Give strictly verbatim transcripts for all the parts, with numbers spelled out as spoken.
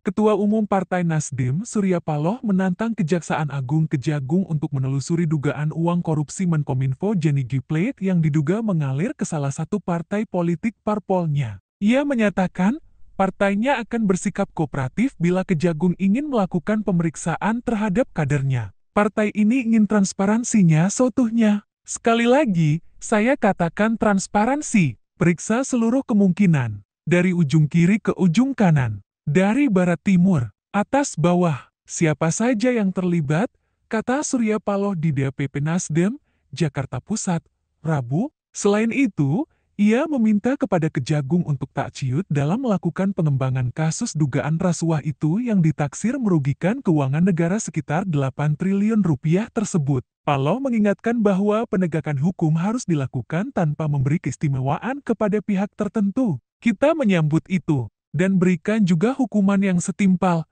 Ketua Umum Partai Nasdem, Surya Paloh menantang Kejaksaan Agung Kejagung untuk menelusuri dugaan uang korupsi Menkominfo Johnny G Plate yang diduga mengalir ke salah satu partai politik parpolnya. Ia menyatakan, partainya akan bersikap kooperatif bila Kejagung ingin melakukan pemeriksaan terhadap kadernya. Partai ini ingin transparansinya seutuhnya. Sekali lagi, saya katakan transparansi, periksa seluruh kemungkinan, dari ujung kiri ke ujung kanan. Dari barat timur, atas bawah, siapa saja yang terlibat, kata Surya Paloh di D P P Nasdem, Jakarta Pusat, Rabu. Selain itu, ia meminta kepada Kejagung untuk tak ciut dalam melakukan pengembangan kasus dugaan rasuah itu yang ditaksir merugikan keuangan negara sekitar delapan triliun rupiah tersebut. Paloh mengingatkan bahwa penegakan hukum harus dilakukan tanpa memberi keistimewaan kepada pihak tertentu. Kita menyambut itu. Dan berikan juga hukuman yang setimpal,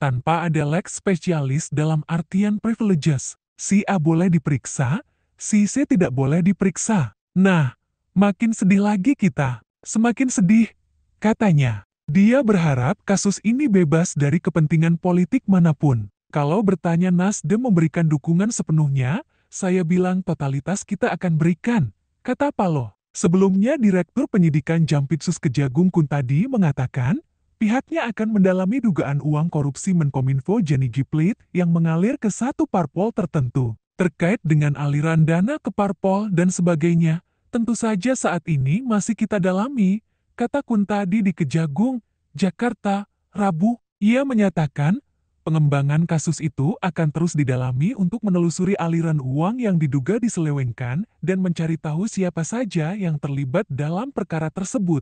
tanpa ada lex specialis dalam artian privileges. Si A boleh diperiksa, si C tidak boleh diperiksa. Nah, makin sedih lagi kita, semakin sedih, katanya. Dia berharap kasus ini bebas dari kepentingan politik manapun. Kalau bertanya Nasdem memberikan dukungan sepenuhnya, saya bilang totalitas kita akan berikan, kata Paloh. Sebelumnya, Direktur Penyidikan Jampitsus Kejagung Kuntadi mengatakan, pihaknya akan mendalami dugaan uang korupsi Menkominfo Johnny G Plate yang mengalir ke satu parpol tertentu. Terkait dengan aliran dana ke parpol dan sebagainya, tentu saja saat ini masih kita dalami, kata Kuntadi di Kejagung, Jakarta, Rabu. Ia menyatakan, pengembangan kasus itu akan terus didalami untuk menelusuri aliran uang yang diduga diselewengkan dan mencari tahu siapa saja yang terlibat dalam perkara tersebut.